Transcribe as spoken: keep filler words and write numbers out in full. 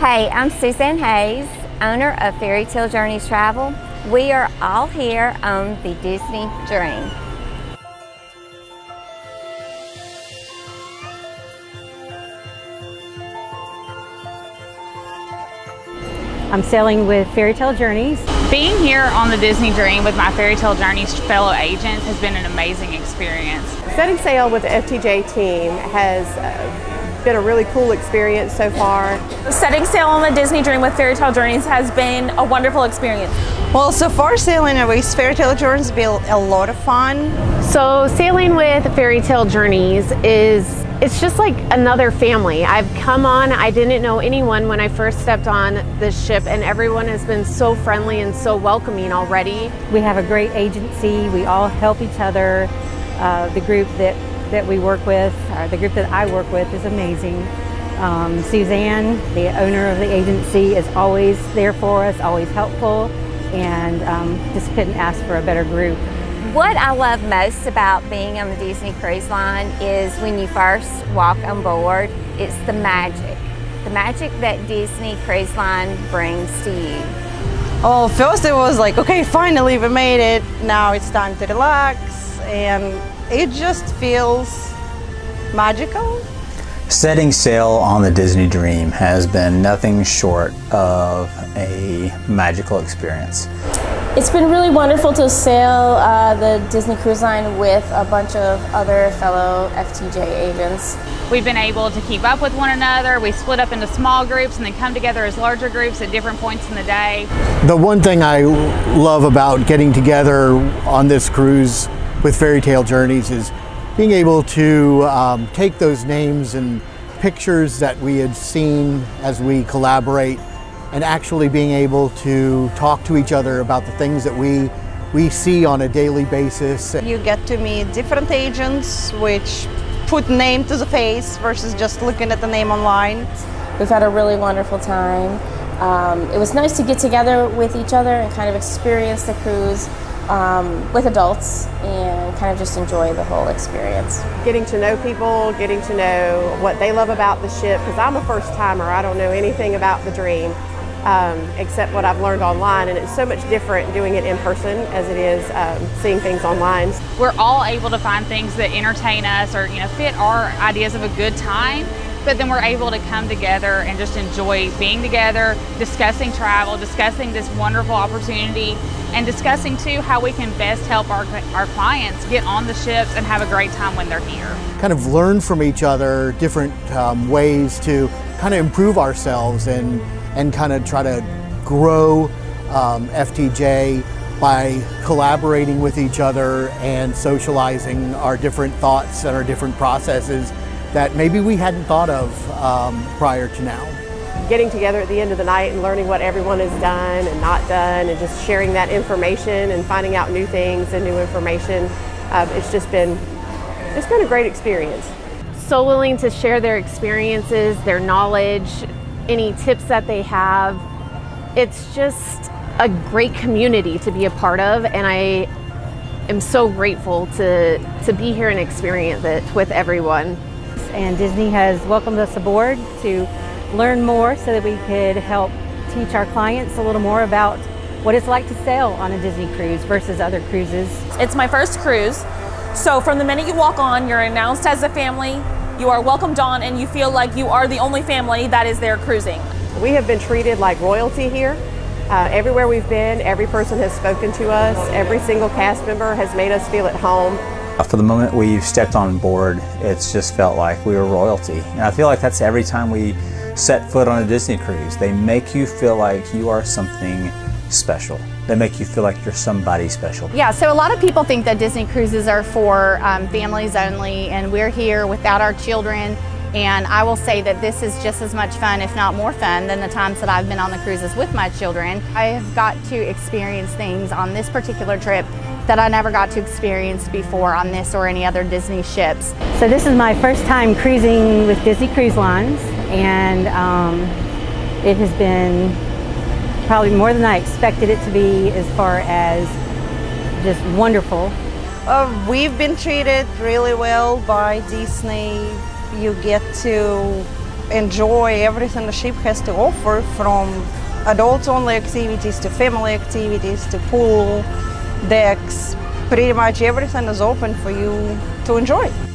Hey, I'm Suzanne Hayes, owner of Fairytale Journeys Travel. We are all here on the Disney Dream. I'm sailing with Fairytale Journeys. Being here on the Disney Dream with my Fairytale Journeys fellow agents has been an amazing experience. Setting sail with the F T J team has uh, been a really cool experience so far. Setting sail on the Disney Dream with Fairytale Journeys has been a wonderful experience. Well, so far sailing with Fairytale Journeys has been a lot of fun. So sailing with Fairytale Journeys is, it's just like another family. I've come on, I didn't know anyone when I first stepped on this ship, and everyone has been so friendly and so welcoming already. We have a great agency, we all help each other. Uh, the group that that we work with, or the group that I work with, is amazing. Um, Suzanne, the owner of the agency, is always there for us, always helpful, and um, just couldn't ask for a better group. What I love most about being on the Disney Cruise Line is when you first walk on board, it's the magic. The magic that Disney Cruise Line brings to you. Oh, first it was like, okay, finally we made it. Now it's time to relax, and it just feels magical. Setting sail on the Disney Dream has been nothing short of a magical experience. It's been really wonderful to sail uh, the Disney Cruise Line with a bunch of other fellow F T J agents. We've been able to keep up with one another. We split up into small groups and then come together as larger groups at different points in the day. The one thing I love about getting together on this cruise with Fairytale Journeys is being able to um, take those names and pictures that we had seen as we collaborate, and actually being able to talk to each other about the things that we we see on a daily basis. You get to meet different agents which put name to the face versus just looking at the name online. We've had a really wonderful time. Um, it was nice to get together with each other and kind of experience the cruise Um, with adults, and kind of just enjoy the whole experience. Getting to know people, getting to know what they love about the ship, because I'm a first timer, I don't know anything about the Dream um, except what I've learned online, and it's so much different doing it in person as it is um, seeing things online. We're all able to find things that entertain us, or you know, fit our ideas of a good time, but then we're able to come together and just enjoy being together, discussing travel, discussing this wonderful opportunity, and discussing too how we can best help our, our clients get on the ships and have a great time when they're here. Kind of learn from each other different um, ways to kind of improve ourselves and, and kind of try to grow um, F T J by collaborating with each other and socializing our different thoughts and our different processes that maybe we hadn't thought of um, prior to now. Getting together at the end of the night and learning what everyone has done and not done, and just sharing that information and finding out new things and new information. Um, it's just been, it's been a great experience. So willing to share their experiences, their knowledge, any tips that they have. It's just a great community to be a part of, and I am so grateful to, to be here and experience it with everyone. And Disney has welcomed us aboard to learn more so that we could help teach our clients a little more about what it's like to sail on a Disney cruise versus other cruises. It's my first cruise, so from the minute you walk on, you're announced as a family, you are welcomed on, and you feel like you are the only family that is there cruising. We have been treated like royalty here. Uh, everywhere we've been, every person has spoken to us, every single cast member has made us feel at home. For the moment we've stepped on board, it's just felt like we were royalty, and I feel like that's every time we set foot on a Disney cruise. They make you feel like you are something special. They make you feel like you're somebody special. Yeah, so a lot of people think that Disney cruises are for um, families only, and we're here without our children, and I will say that this is just as much fun, if not more fun, than the times that I've been on the cruises with my children. I have got to experience things on this particular trip that I never got to experience before on this or any other Disney ships. So this is my first time cruising with Disney Cruise Lines, and um, it has been probably more than I expected it to be as far as just wonderful. Uh, we've been treated really well by Disney. You get to enjoy everything the ship has to offer, from adults-only activities to family activities to pool, decks. Pretty much everything is open for you to enjoy.